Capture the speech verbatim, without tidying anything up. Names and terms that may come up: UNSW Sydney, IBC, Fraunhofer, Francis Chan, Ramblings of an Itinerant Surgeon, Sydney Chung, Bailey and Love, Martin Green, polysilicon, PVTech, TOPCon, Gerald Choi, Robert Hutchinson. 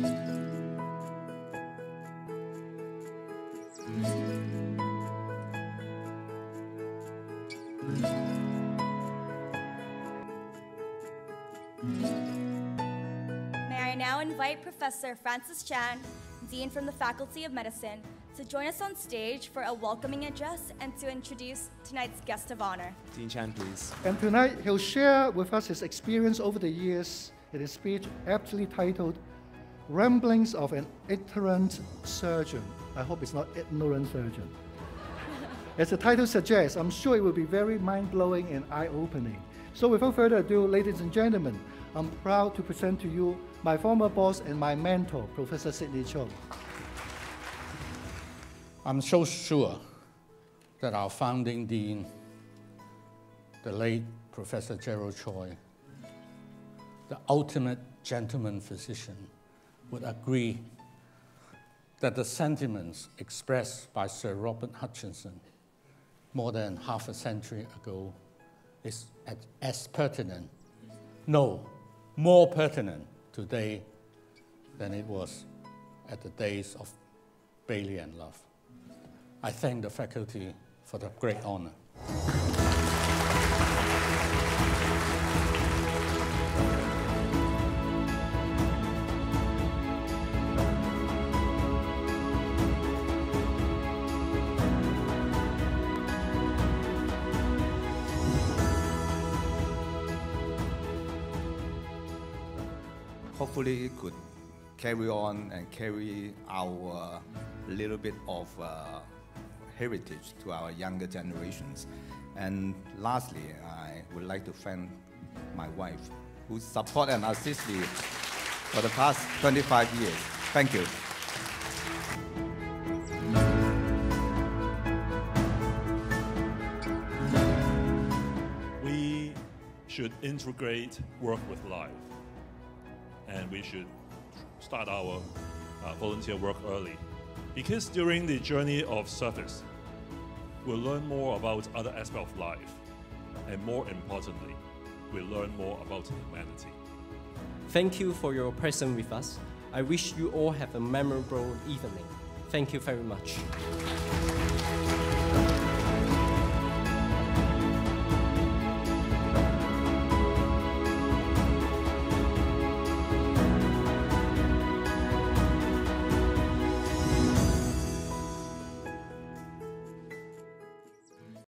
May I now invite Professor Francis Chan, Dean from the Faculty of Medicine, to join us on stage for a welcoming address and to introduce tonight's guest of honor. Dean Chan, please. And tonight, he'll share with us his experience over the years in his speech aptly titled, Ramblings of an Itinerant Surgeon. I hope it's not ignorant surgeon. As the title suggests, I'm sure it will be very mind-blowing and eye-opening. So without further ado, ladies and gentlemen, I'm proud to present to you my former boss and my mentor, Professor Sydney Chung. I'm so sure that our founding dean, the late Professor Gerald Choi, the ultimate gentleman physician, would agree that the sentiments expressed by Sir Robert Hutchinson more than half a century ago is as pertinent, no, more pertinent today than it was at the days of Bailey and Love. I thank the faculty for the great honor. Hopefully it could carry on and carry our uh, little bit of uh, heritage to our younger generations. And lastly, I would like to thank my wife, who supported and assisted me for the past twenty-five years. Thank you. We should integrate work with life, and we should start our uh, volunteer work early, because during the journey of service, we'll learn more about other aspects of life, and more importantly, we'll learn more about humanity. Thank you for your presence with us. I wish you all have a memorable evening. Thank you very much.